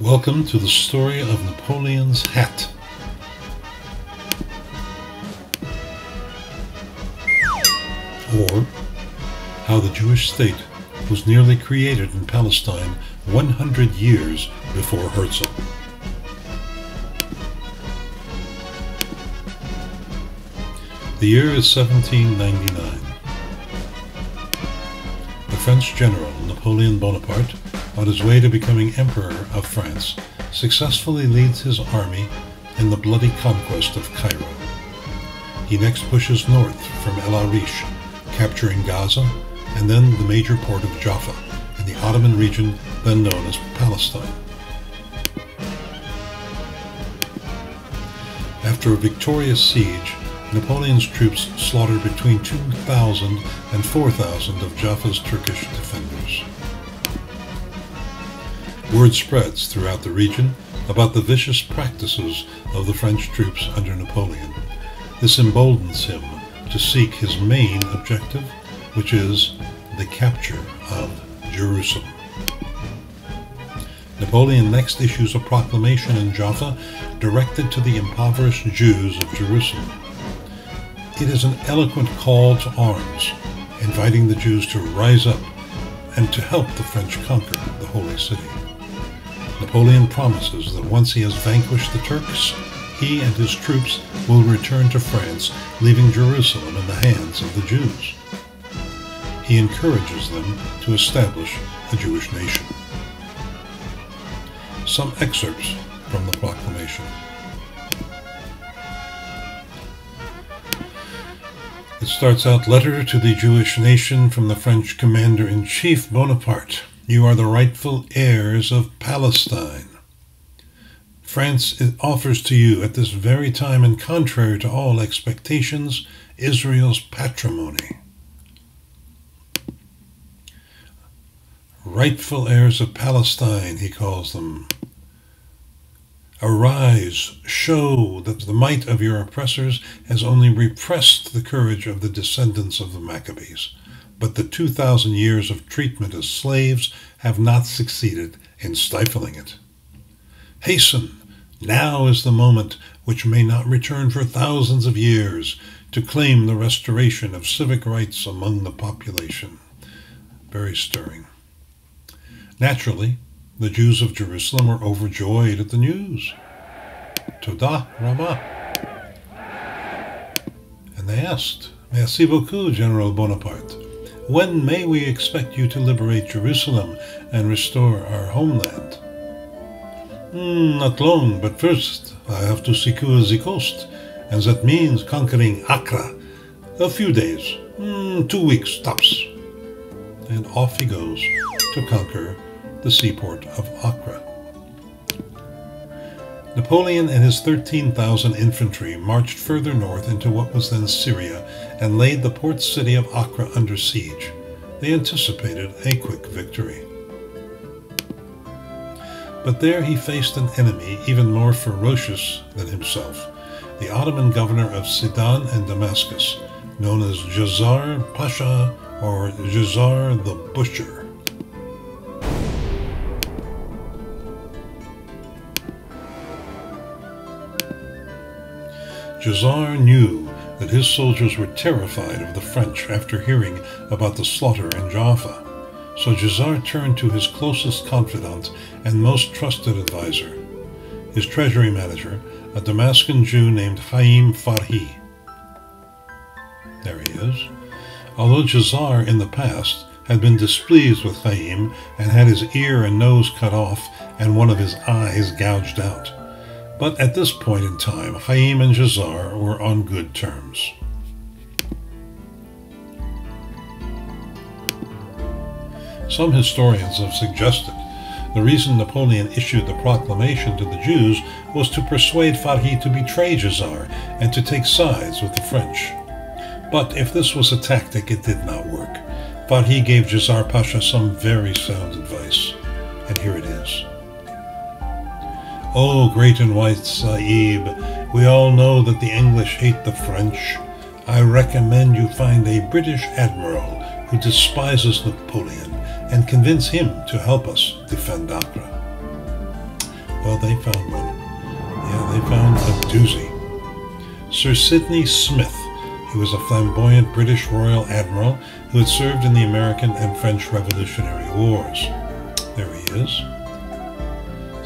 Welcome to the story of Napoleon's hat. Or, how the Jewish state was nearly created in Palestine 100 years before Herzl. The year is 1799. The French general Napoleon Bonaparte, on his way to becoming Emperor of France, successfully leads his army in the bloody conquest of Cairo. He next pushes north from El Arish, capturing Gaza, and then the major port of Jaffa, in the Ottoman region then known as Palestine. After a victorious siege, Napoleon's troops slaughter between 2,000 and 4,000 of Jaffa's Turkish defenders. Word spreads throughout the region about the vicious practices of the French troops under Napoleon. This emboldens him to seek his main objective, which is the capture of Jerusalem. Napoleon next issues a proclamation in Jaffa directed to the impoverished Jews of Jerusalem. It is an eloquent call to arms, inviting the Jews to rise up and to help the French conquer the Holy City. Napoleon promises that once he has vanquished the Turks, he and his troops will return to France, leaving Jerusalem in the hands of the Jews. He encourages them to establish a Jewish nation. Some excerpts from the proclamation. It starts out, "Letter to the Jewish nation from the French Commander-in-Chief Bonaparte. You are the rightful heirs of Palestine. France offers to you at this very time and contrary to all expectations, Israel's patrimony." Rightful heirs of Palestine, he calls them. "Arise, show that the might of your oppressors has only repressed the courage of the descendants of the Maccabees, but the 2,000 years of treatment as slaves have not succeeded in stifling it. Hasten, now is the moment, which may not return for thousands of years, to claim the restoration of civic rights among the population." Very stirring. Naturally, the Jews of Jerusalem were overjoyed at the news. Toda Rama. And they asked, "Merci beaucoup, General Bonaparte. When may we expect you to liberate Jerusalem and restore our homeland?" "Not long, but first I have to secure the coast, and that means conquering Acre. A few days, 2 weeks tops." And off he goes to conquer the seaport of Acre. Napoleon and his 13,000 infantry marched further north into what was then Syria and laid the port city of Acre under siege. They anticipated a quick victory. But there he faced an enemy even more ferocious than himself, the Ottoman governor of Sidon and Damascus, known as Jazzar Pasha or Jazzar the Butcher. Jazzar knew that his soldiers were terrified of the French after hearing about the slaughter in Jaffa, so Jazzar turned to his closest confidant and most trusted advisor, his treasury manager, a Damascus Jew named Chaim Farhi. There he is. Although Jazzar in the past had been displeased with Chaim and had his ear and nose cut off and one of his eyes gouged out, but at this point in time, Chaim and Jazzar were on good terms. Some historians have suggested the reason Napoleon issued the proclamation to the Jews was to persuade Farhi to betray Jazzar and to take sides with the French. But if this was a tactic, it did not work. Farhi gave Jazzar Pasha some very sound advice, and here it is. "Oh, great and wise Sahib, we all know that the English hate the French. I recommend you find a British admiral who despises Napoleon and convince him to help us defend Acre." Well, they found one. Yeah, they found a doozy. Sir Sidney Smith, who was a flamboyant British Royal Admiral who had served in the American and French Revolutionary Wars. There he is.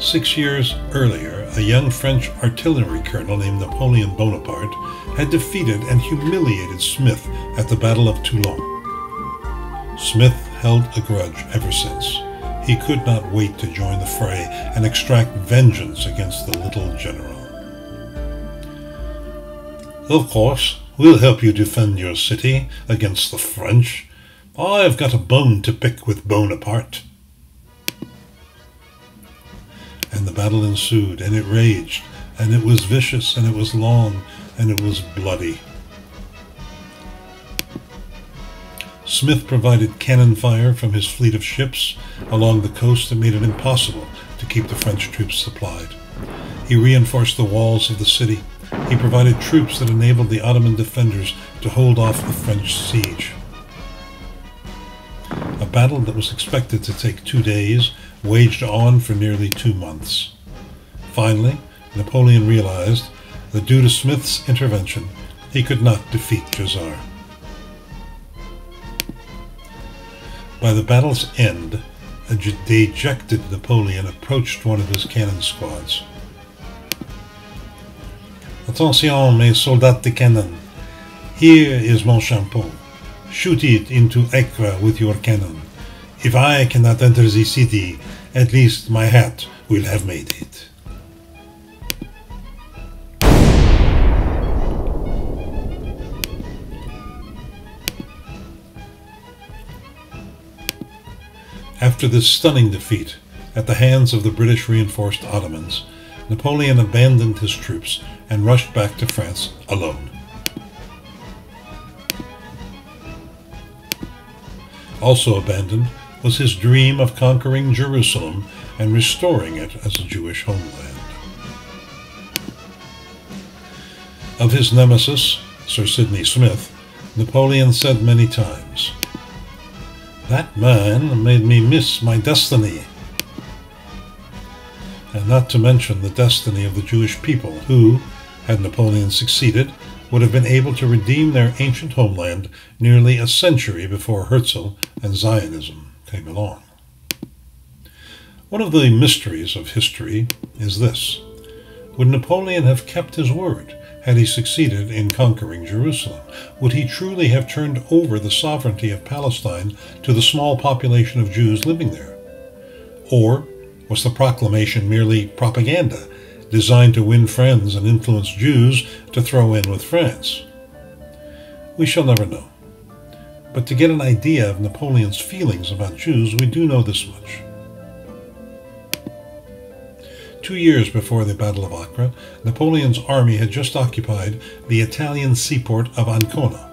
6 years earlier, a young French artillery colonel named Napoleon Bonaparte had defeated and humiliated Smith at the Battle of Toulon. Smith held a grudge ever since. He could not wait to join the fray and extract vengeance against the little general. Of course, we'll help you defend your city against the French. I've got a bone to pick with Bonaparte. And the battle ensued, and it raged, and it was vicious, and it was long, and it was bloody. Smith provided cannon fire from his fleet of ships along the coast that made it impossible to keep the French troops supplied. He reinforced the walls of the city. He provided troops that enabled the Ottoman defenders to hold off the French siege. A battle that was expected to take 2 days waged on for nearly 2 months. Finally, Napoleon realized that due to Smith's intervention, he could not defeat Jazzar. By the battle's end, a dejected Napoleon approached one of his cannon squads. "Attention, mes soldats de cannon. Here is mon chapeau. Shoot it into Acre with your cannon. If I cannot enter the city, at least my hat will have made it." After this stunning defeat, at the hands of the British reinforced Ottomans, Napoleon abandoned his troops and rushed back to France alone. Also abandoned was his dream of conquering Jerusalem and restoring it as a Jewish homeland. Of his nemesis, Sir Sidney Smith, Napoleon said many times, "That man made me miss my destiny." And not to mention the destiny of the Jewish people who, had Napoleon succeeded, would have been able to redeem their ancient homeland nearly a century before Herzl and Zionism came along. One of the mysteries of history is this. Would Napoleon have kept his word had he succeeded in conquering Jerusalem? Would he truly have turned over the sovereignty of Palestine to the small population of Jews living there? Or was the proclamation merely propaganda, designed to win friends and influence Jews to throw in with France? We shall never know. But to get an idea of Napoleon's feelings about Jews, we do know this much. 2 years before the Battle of Acre, Napoleon's army had just occupied the Italian seaport of Ancona.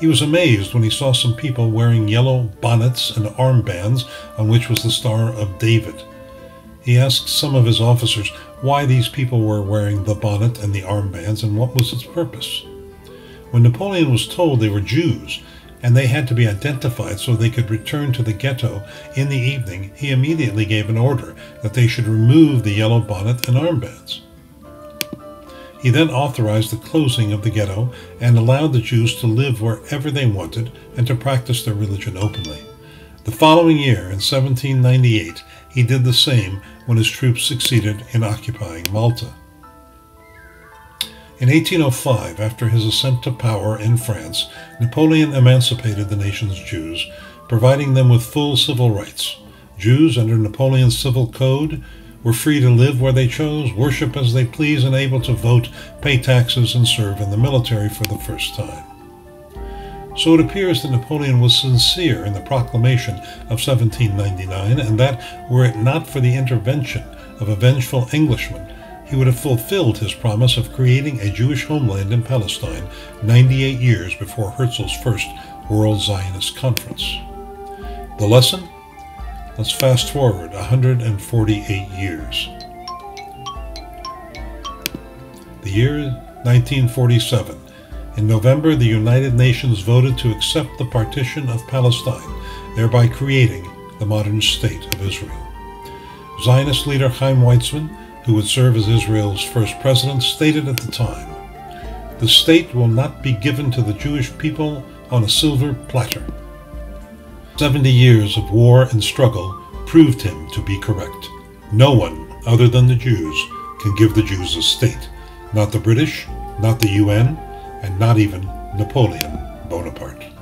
He was amazed when he saw some people wearing yellow bonnets and armbands on which was the Star of David. He asked some of his officers why these people were wearing the bonnet and the armbands and what was its purpose. When Napoleon was told they were Jews and they had to be identified so they could return to the ghetto in the evening, he immediately gave an order that they should remove the yellow bonnet and armbands. He then authorized the closing of the ghetto and allowed the Jews to live wherever they wanted and to practice their religion openly. The following year, in 1798, he did the same when his troops succeeded in occupying Malta. In 1805, after his ascent to power in France, Napoleon emancipated the nation's Jews, providing them with full civil rights. Jews, under Napoleon's civil code, were free to live where they chose, worship as they please, and able to vote, pay taxes, and serve in the military for the first time. So it appears that Napoleon was sincere in the proclamation of 1799, and that, were it not for the intervention of a vengeful Englishman, he would have fulfilled his promise of creating a Jewish homeland in Palestine 98 years before Herzl's first World Zionist Conference. The lesson? Let's fast forward 148 years. The year 1947. In November, the United Nations voted to accept the partition of Palestine, thereby creating the modern state of Israel. Zionist leader Chaim Weizmann, who would serve as Israel's first president, stated at the time, "The state will not be given to the Jewish people on a silver platter." 70 years of war and struggle proved him to be correct. No one other than the Jews can give the Jews a state. Not the British, not the UN, and not even Napoleon Bonaparte.